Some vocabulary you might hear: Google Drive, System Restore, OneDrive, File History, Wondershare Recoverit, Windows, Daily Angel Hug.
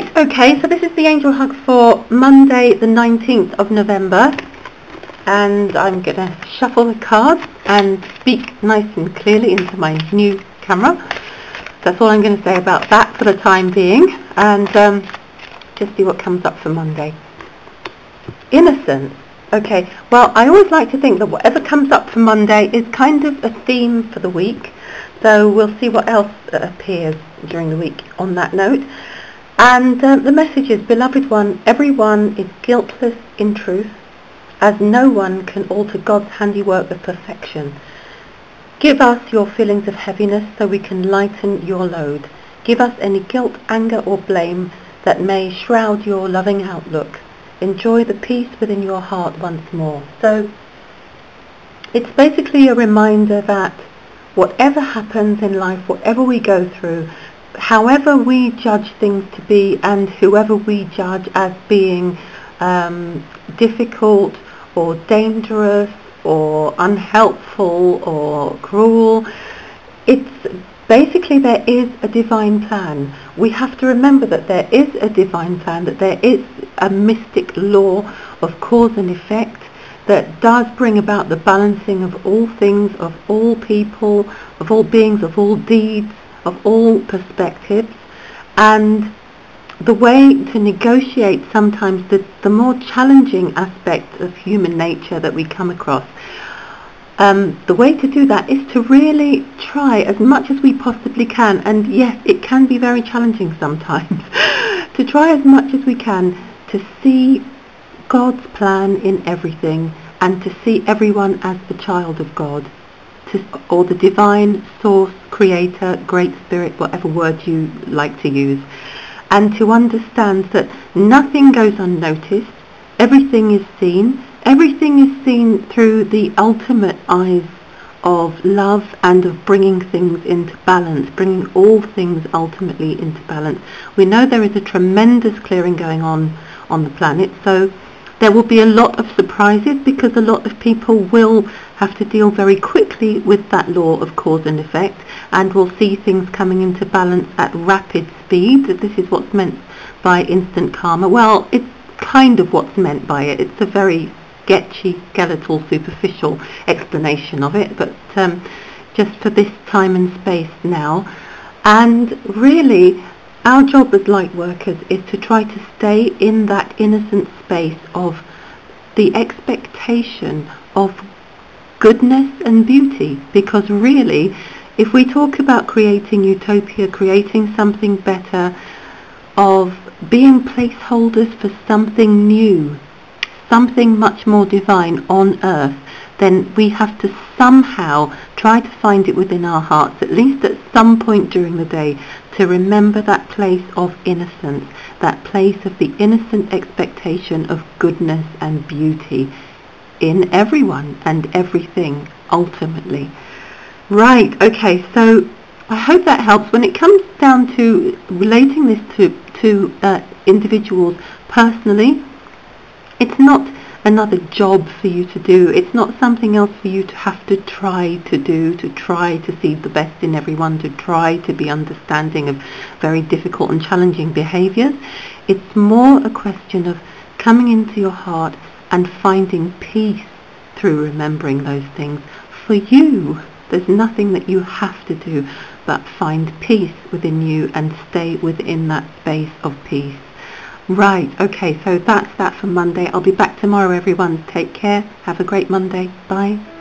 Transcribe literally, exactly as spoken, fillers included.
Right, okay, so this is the Angel Hug for Monday the nineteenth of November, and I'm going to shuffle the cards and speak nice and clearly into my new camera. That's all I'm going to say about that for the time being, and um, just see what comes up for Monday. Innocence. Okay, well, I always like to think that whatever comes up for Monday is kind of a theme for the week, so we'll see what else appears during the week on that note. And uh, the message is, beloved one, everyone is guiltless in truth, as no one can alter God's handiwork of perfection. Give us your feelings of heaviness so we can lighten your load. Give us any guilt, anger or blame that may shroud your loving outlook. Enjoy the peace within your heart once more. So it's basically a reminder that whatever happens in life, whatever we go through, however we judge things to be and whoever we judge as being um, difficult or dangerous or unhelpful or cruel, it's basically there is a divine plan. We have to remember that there is a divine plan, that there is a mystic law of cause and effect that does bring about the balancing of all things, of all people, of all beings, of all deeds, of all perspectives. And the way to negotiate sometimes the, the more challenging aspects of human nature that we come across, Um, the way to do that is to really try as much as we possibly can, and yes, it can be very challenging sometimes, to try as much as we can to see God's plan in everything and to see everyone as the child of God, to, or the divine source, creator, great spirit, whatever word you like to use, and to understand that nothing goes unnoticed, everything is seen. Everything is seen through the ultimate eyes of love and of bringing things into balance, bringing all things ultimately into balance. We know there is a tremendous clearing going on on the planet, so there will be a lot of surprises because a lot of people will have to deal very quickly with that law of cause and effect, and will see things coming into balance at rapid speed. This is what's meant by instant karma. Well, it's kind of what's meant by it. It's a very sketchy, skeletal, superficial explanation of it, but um, just for this time and space now. And really, our job as light workers is to try to stay in that innocent space of the expectation of goodness and beauty, because really, if we talk about creating utopia, creating something better, of being placeholders for something new, something much more divine on earth, then we have to somehow try to find it within our hearts, at least at some point during the day, to remember that place of innocence, that place of the innocent expectation of goodness and beauty in everyone and everything, ultimately. Right, okay, so I hope that helps. When it comes down to relating this to, to uh, individuals personally, it's not another job for you to do, it's not something else for you to have to try to do, to try to see the best in everyone, to try to be understanding of very difficult and challenging behaviours. It's more a question of coming into your heart and finding peace through remembering those things. For you, there's nothing that you have to do but find peace within you and stay within that space of peace. Right, okay, so that's that for Monday. I'll be back tomorrow, everyone. Take care. Have a great Monday. Bye.